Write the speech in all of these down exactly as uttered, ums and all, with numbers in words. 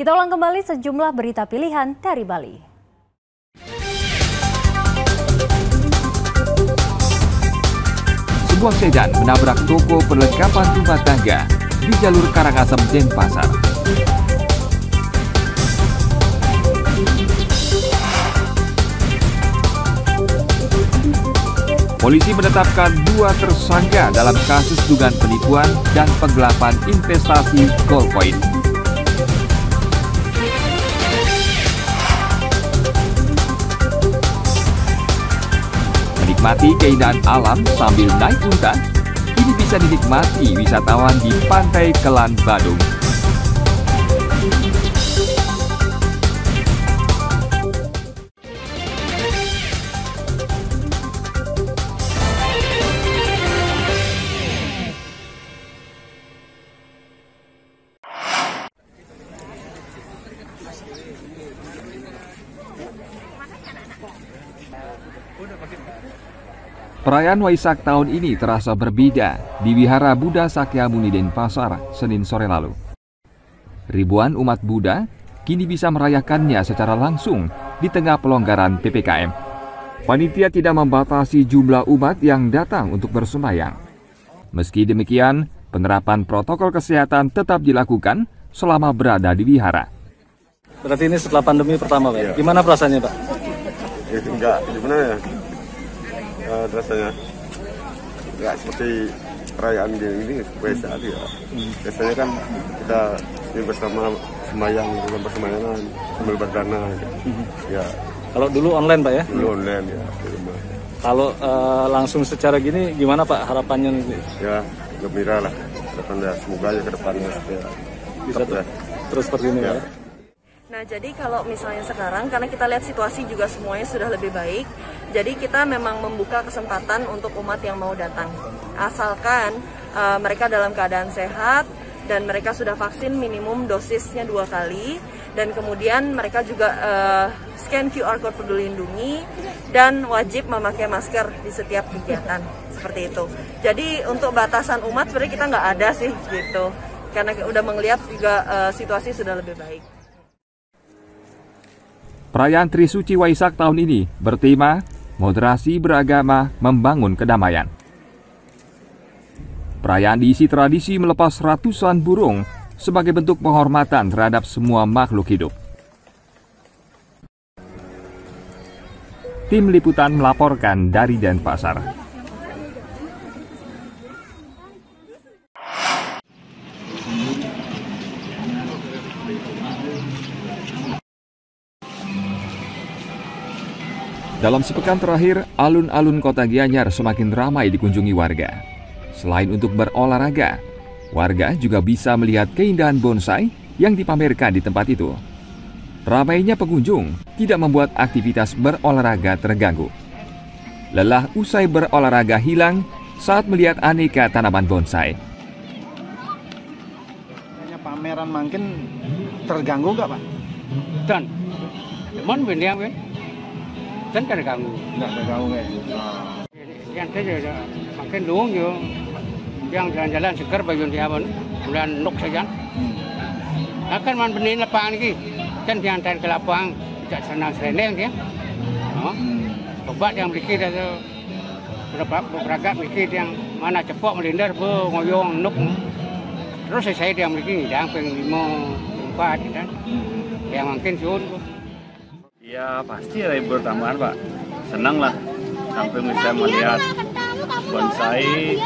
Kita ulang kembali sejumlah berita pilihan dari Bali. Sebuah sedan menabrak toko perlengkapan rumah tangga di jalur Karangasem, Denpasar. Polisi menetapkan dua tersangka dalam kasus dugaan penipuan dan penggelapan investasi gold coin. Menikmati keindahan alam sambil naik hutan, ini bisa dinikmati wisatawan di Pantai Kelan, Badung. Perayaan Waisak tahun ini terasa berbeda di Wihara Buddha Sakyamuni, Denpasar, Senin sore lalu. Ribuan umat Buddha kini bisa merayakannya secara langsung di tengah pelonggaran P P K M. Panitia tidak membatasi jumlah umat yang datang untuk bersembahyang. Meski demikian, penerapan protokol kesehatan tetap dilakukan selama berada di wihara. Berarti ini setelah pandemi pertama, Pak. Iya. Gimana perasaannya, Pak? Ya, enggak, gimana ya? Uh, rasanya nggak seperti perayaan ini biasa aja. Hmm. Biasanya kan kita ini bersama sembahyang, dalam persemayangan sambil berdana. Hmm. Ya. Kalau dulu online, Pak, ya? Dulu online ya. Kalau uh, langsung secara gini gimana, Pak, harapannya nih? Ya gembira lah. Harapannya semoga ya ke depannya ya, bisa tetap, ya. Terus seperti ini ya. ya. Nah, jadi kalau misalnya sekarang, karena kita lihat situasi juga semuanya sudah lebih baik, jadi kita memang membuka kesempatan untuk umat yang mau datang. Asalkan uh, mereka dalam keadaan sehat, dan mereka sudah vaksin minimum dosisnya dua kali, dan kemudian mereka juga uh, scan Q R Code Peduli Lindungi, dan wajib memakai masker di setiap kegiatan, seperti itu. Jadi untuk batasan umat sebenarnya kita nggak ada sih, gitu. Karena udah melihat juga uh, situasi sudah lebih baik. Perayaan Tri Suci Waisak tahun ini bertema Moderasi Beragama Membangun Kedamaian. Perayaan diisi tradisi melepas ratusan burung sebagai bentuk penghormatan terhadap semua makhluk hidup. Tim Liputan melaporkan dari Denpasar. Dalam sepekan terakhir, alun-alun kota Gianyar semakin ramai dikunjungi warga. Selain untuk berolahraga, warga juga bisa melihat keindahan bonsai yang dipamerkan di tempat itu. Ramainya pengunjung tidak membuat aktivitas berolahraga terganggu. Lelah usai berolahraga hilang saat melihat aneka tanaman bonsai. Pameran mangkin terganggu nggak, Pak? Dan, cuman benar ya. Dan terganggu, nggak terganggu ya. Yang saja makin luang juga, yang jalan-jalan segar bagian tiapan, bulan nuk saja. Akan man benih lapangan lagi, dan diantar ke lapangan tidak senang serendeng dia. Obat yang berikir itu berapa beragam berikir yang mana cepat melindar bergoyong nuk. Terus saya dia berikir, yang penglima empat dan yang makin sulit. Ya pasti ada hibur tambahan, Pak. Senang lah sampai bisa melihat bonsai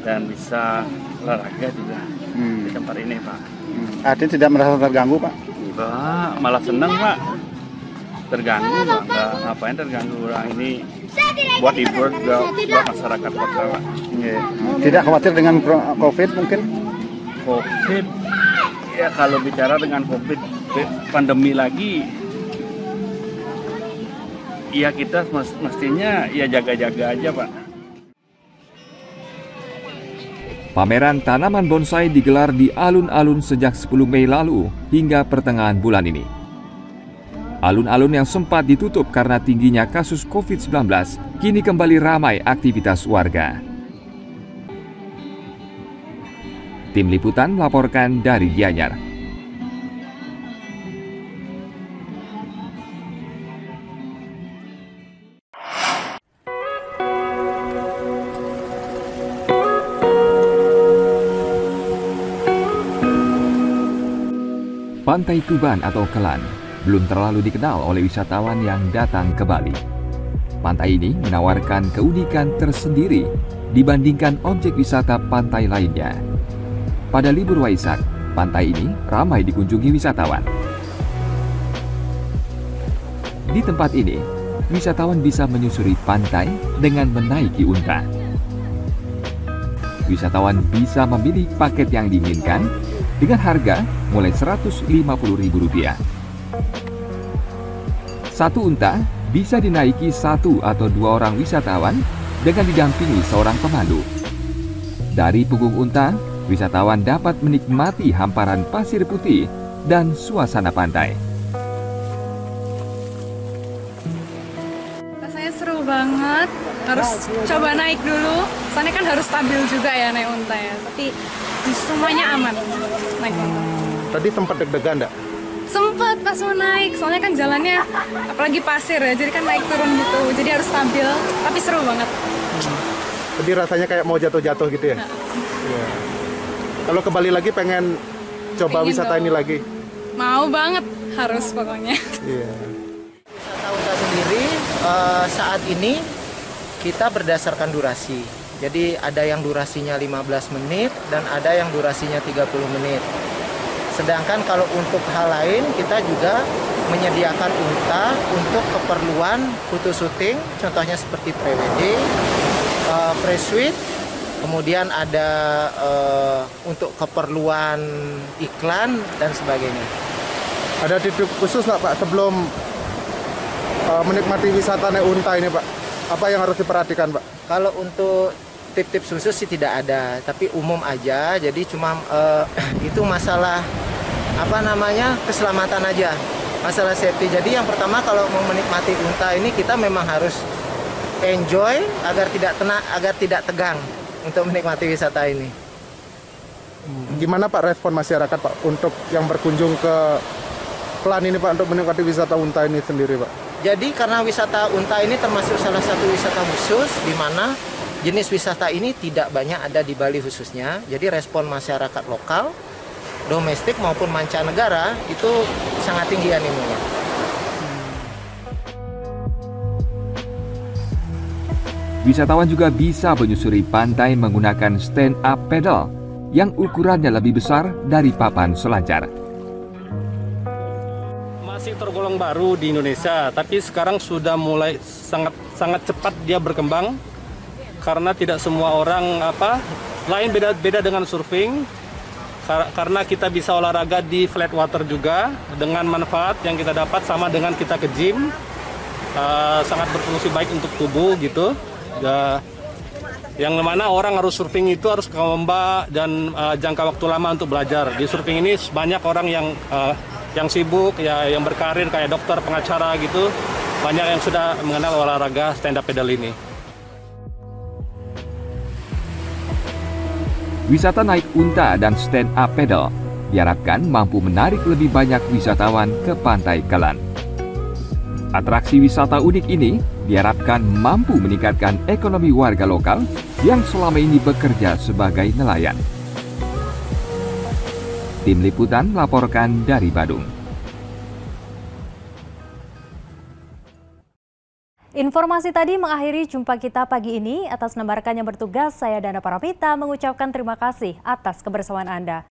dan bisa olahraga juga hmm. di tempat ini, Pak. Hmm. Artinya tidak merasa terganggu, Pak? Enggak, malah senang, Pak. Terganggu, Pak. Enggak, ngapain terganggu orang ini. Buat hibur juga buat masyarakat kota, Pak. Yeah. Tidak khawatir dengan COVID mungkin? COVID? Ya kalau bicara dengan COVID, pandemi lagi. Iya, kita mestinya ya jaga-jaga aja, Pak. Pameran tanaman bonsai digelar di alun-alun sejak sepuluh Mei lalu hingga pertengahan bulan ini. Alun-alun yang sempat ditutup karena tingginya kasus COVID sembilan belas kini kembali ramai aktivitas warga. Tim Liputan melaporkan dari Gianyar. Pantai Tuban atau Kelan belum terlalu dikenal oleh wisatawan yang datang ke Bali. Pantai ini menawarkan keunikan tersendiri dibandingkan objek wisata pantai lainnya. Pada libur Waisak, pantai ini ramai dikunjungi wisatawan. Di tempat ini, wisatawan bisa menyusuri pantai dengan menaiki unta. Wisatawan bisa memilih paket yang diinginkan dengan harga mulai seratus lima puluh ribu rupiah. Satu unta bisa dinaiki satu atau dua orang wisatawan dengan didampingi seorang pemandu. Dari punggung unta, wisatawan dapat menikmati hamparan pasir putih dan suasana pantai. Rasanya seru banget, harus coba naik dulu. Soalnya kan harus stabil juga ya naik unta ya. Tapi semuanya aman naik unta. Tadi sempat deg-degan enggak? Sempet pas mau naik, soalnya kan jalannya apalagi pasir ya, jadi kan naik turun gitu, jadi harus stabil, tapi seru banget. Jadi rasanya kayak mau jatuh-jatuh gitu ya? Nah. Ya. Kalau ke Bali lagi pengen coba pengen wisata dong. Ini lagi? Mau banget, harus pokoknya. Iya. Wisata sendiri uh, saat ini kita berdasarkan durasi, jadi ada yang durasinya lima belas menit dan ada yang durasinya tiga puluh menit. Sedangkan kalau untuk hal lain, kita juga menyediakan unta untuk keperluan foto syuting, contohnya seperti pre-wedding, uh, pre-suite, kemudian ada uh, untuk keperluan iklan, dan sebagainya. Ada titik khusus nggak Pak sebelum uh, menikmati wisata naik unta ini Pak? Apa yang harus diperhatikan Pak? Kalau untuk tips-tips khusus sih tidak ada, tapi umum aja, jadi cuma uh, itu masalah apa namanya keselamatan aja, masalah safety. Jadi yang pertama kalau mau menikmati unta ini kita memang harus enjoy agar tidak tenang, agar tidak tegang untuk menikmati wisata ini. Gimana Pak respon masyarakat Pak untuk yang berkunjung ke Kelan ini Pak untuk menikmati wisata unta ini sendiri Pak? Jadi karena wisata unta ini termasuk salah satu wisata khusus di mana jenis wisata ini tidak banyak ada di Bali khususnya, jadi respon masyarakat lokal, domestik maupun mancanegara itu sangat tinggi animonya. Wisatawan juga bisa menyusuri pantai menggunakan stand up paddle yang ukurannya lebih besar dari papan selancar. Masih tergolong baru di Indonesia, tapi sekarang sudah mulai sangat sangat cepat dia berkembang. Karena tidak semua orang apa lain beda beda dengan surfing, kar karena kita bisa olahraga di flat water juga dengan manfaat yang kita dapat sama dengan kita ke gym, uh, sangat berfungsi baik untuk tubuh gitu. Uh, yang mana orang harus surfing itu harus ke lomba dan uh, jangka waktu lama untuk belajar. Di surfing ini banyak orang yang uh, yang sibuk ya, yang berkarir kayak dokter, pengacara gitu, banyak yang sudah mengenal olahraga stand up paddle ini. Wisata naik unta dan stand up paddle diharapkan mampu menarik lebih banyak wisatawan ke Pantai Kelan. Atraksi wisata unik ini diharapkan mampu meningkatkan ekonomi warga lokal yang selama ini bekerja sebagai nelayan. Tim Liputan melaporkan dari Badung. Informasi tadi mengakhiri jumpa kita pagi ini. Atas nama rekan yang bertugas, saya Dana Paramita mengucapkan terima kasih atas kebersamaan Anda.